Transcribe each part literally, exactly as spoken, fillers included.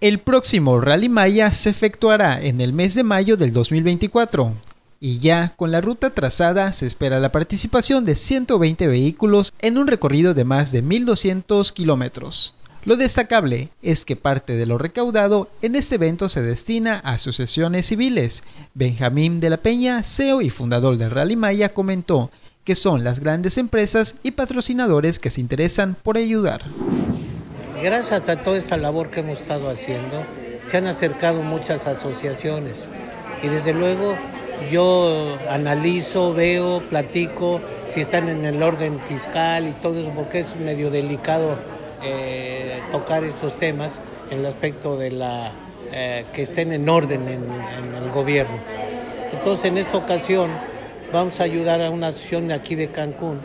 El próximo Rally Maya se efectuará en el mes de mayo del dos mil veinticuatro y ya con la ruta trazada se espera la participación de ciento veinte vehículos en un recorrido de más de mil doscientos kilómetros. Lo destacable es que parte de lo recaudado en este evento se destina a asociaciones civiles. Benjamín de la Peña, C E O y fundador del Rally Maya, comentó que son las grandes empresas y patrocinadores que se interesan por ayudar. Gracias a toda esta labor que hemos estado haciendo, se han acercado muchas asociaciones y desde luego yo analizo, veo, platico si están en el orden fiscal y todo eso, porque es medio delicado eh, tocar estos temas en el aspecto de la eh, que estén en orden en, en el gobierno. Entonces, en esta ocasión vamos a ayudar a una asociación de aquí de Cancún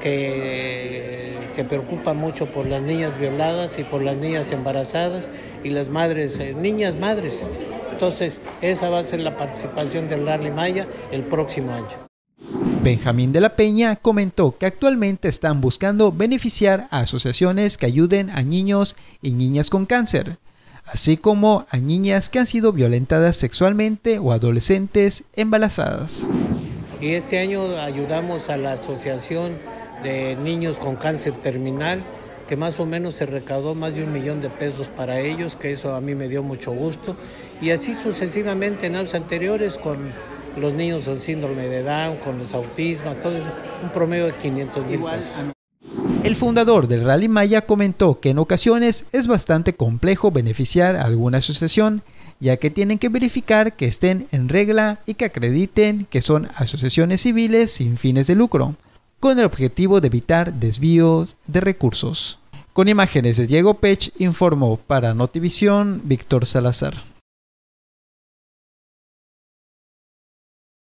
que se preocupa mucho por las niñas violadas y por las niñas embarazadas y las madres, eh, niñas madres. Entonces, esa va a ser la participación del Rally Maya el próximo año. Benjamín de la Peña comentó que actualmente están buscando beneficiar a asociaciones que ayuden a niños y niñas con cáncer, así como a niñas que han sido violentadas sexualmente o adolescentes embarazadas. Y este año ayudamos a la Asociación de Niños con Cáncer Terminal, que más o menos se recaudó más de un millón de pesos para ellos, que eso a mí me dio mucho gusto. Y así sucesivamente en años anteriores con los niños con síndrome de Down, con los autismos, todo eso, un promedio de quinientos mil pesos. El fundador del Rally Maya comentó que en ocasiones es bastante complejo beneficiar a alguna asociación, ya que tienen que verificar que estén en regla y que acrediten que son asociaciones civiles sin fines de lucro, con el objetivo de evitar desvíos de recursos. Con imágenes de Diego Pech, informó para Notivisión Víctor Salazar.